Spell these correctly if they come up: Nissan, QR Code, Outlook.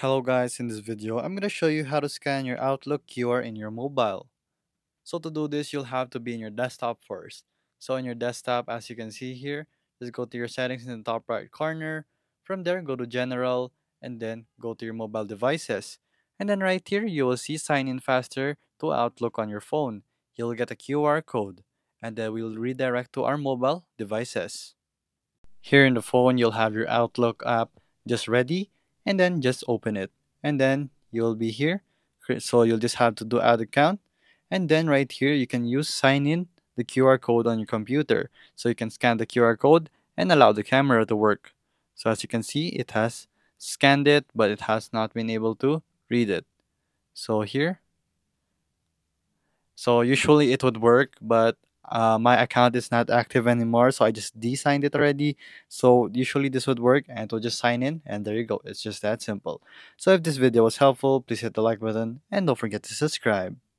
Hello guys, in this video, I'm going to show you how to scan your Outlook QR in your mobile. So to do this, you'll have to be in your desktop first. So in your desktop, as you can see here, just go to your settings in the top right corner. From there, go to General and then go to your mobile devices. And then right here, you will see Sign in faster to Outlook on your phone. You'll get a QR code and then we'll redirect to our mobile devices. Here in the phone, you'll have your Outlook app just ready. And then just open it and then you'll be here, so you'll just have to do add account, and then right here you can use sign in the QR code on your computer, so you can scan the QR code and allow the camera to work. So as you can see, it has scanned it, but it has not been able to read it. So here, so usually it would work, but my account is not active anymore, so I just designed it already. So usually this would work and it will just sign in, and there you go. It's just that simple. So if this video was helpful, please hit the like button and don't forget to subscribe.